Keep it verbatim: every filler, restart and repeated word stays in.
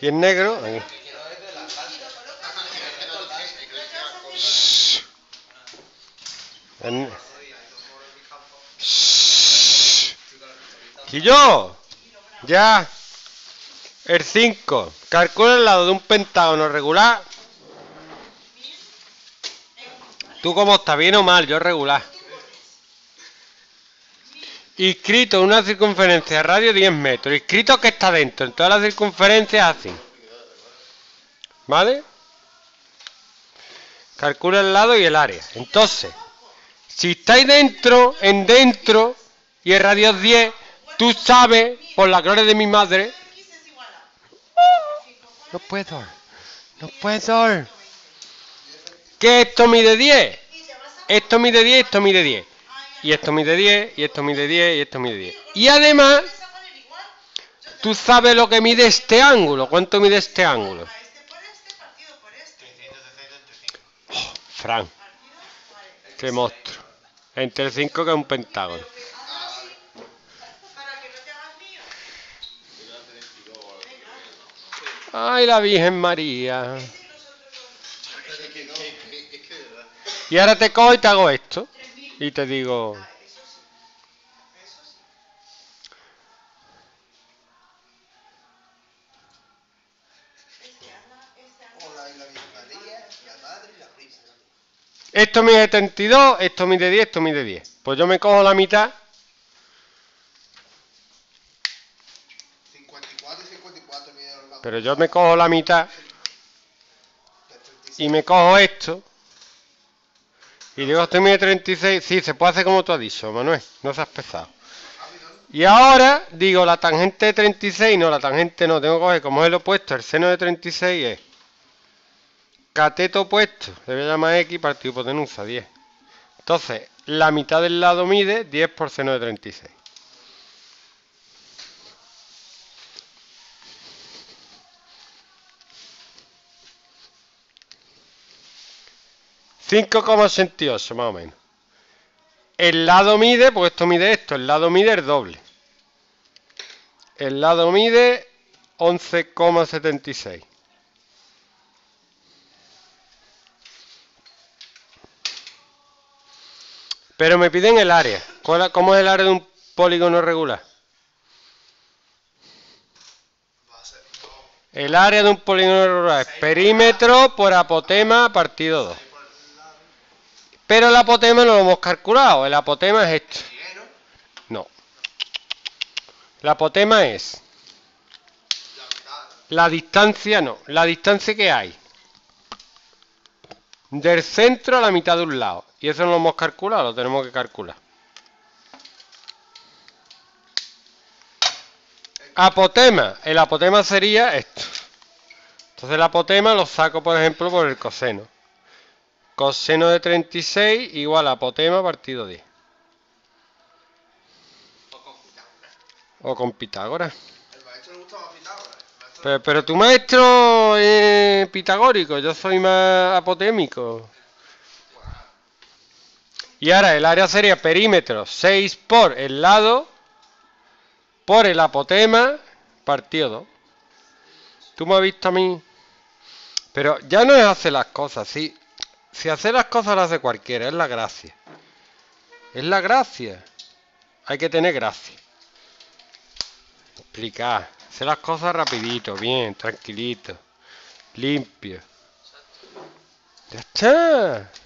Y en negro. Ahí. En... Quillo, ya. El cinco. Calcula el lado de un pentágono regular. ¿Tú cómo estás? ¿Bien o mal? Yo regular. Inscrito en una circunferencia de radio de diez metros. Inscrito que está dentro. En todas las circunferencias así. ¿Vale? Calcula el lado y el área. Entonces, si estáis dentro, en dentro, y el radio es diez, tú sabes, por la gloria de mi madre... No puedo, no puedo. ¿Qué esto mide diez? Esto mide diez, esto mide diez. Y esto mide diez, y esto mide diez, y esto mide diez. Y además, tú sabes lo que mide este ángulo. ¿Cuánto mide este ángulo? Oh, Fran, qué monstruo. Entre el cinco que es un pentágono. Ay, la Virgen María. Y ahora te cojo y te hago esto. Y te digo... Esto mide setenta y dos, esto mide diez, esto mide diez. Pues yo me cojo la mitad. Pero yo me cojo la mitad y me cojo esto y digo, esto mide treinta y seis. Sí, se puede hacer como tú has dicho, Manuel, no se has pesado. Y ahora digo, la tangente de treinta y seis, no, la tangente no, tengo que coger como es el opuesto, el seno de treinta y seis es cateto opuesto, le voy a llamar X partido hipotenusa, diez. Entonces, la mitad del lado mide diez por seno de treinta y seis. cinco coma ochenta y ocho más o menos. El lado mide, porque esto mide esto, el lado mide el doble. El lado mide once coma setenta y seis. Pero me piden el área. ¿Cómo es el área de un polígono regular? El área de un polígono regular es perímetro por apotema partido dos. Pero el apotema no lo hemos calculado. El apotema es esto. No. El apotema es... La distancia no. La distancia que hay. Del centro a la mitad de un lado. Y eso no lo hemos calculado. Lo tenemos que calcular. Apotema. El apotema sería esto. Entonces el apotema lo saco, por ejemplo, por el coseno. Coseno de treinta y seis igual a apotema partido diez. O con Pitágoras. El maestro le gusta más Pitágoras. Maestro... Pero, pero tu maestro es pitagórico, yo soy más apotémico. Y ahora el área sería perímetro seis por el lado, por el apotema, partido dos. Tú me has visto a mí. Pero ya no es hacer las cosas, sí. Si hace las cosas las hace cualquiera, es la gracia. Es la gracia. Hay que tener gracia. Explicar. Hacer las cosas rapidito, bien, tranquilito, limpio. Ya está.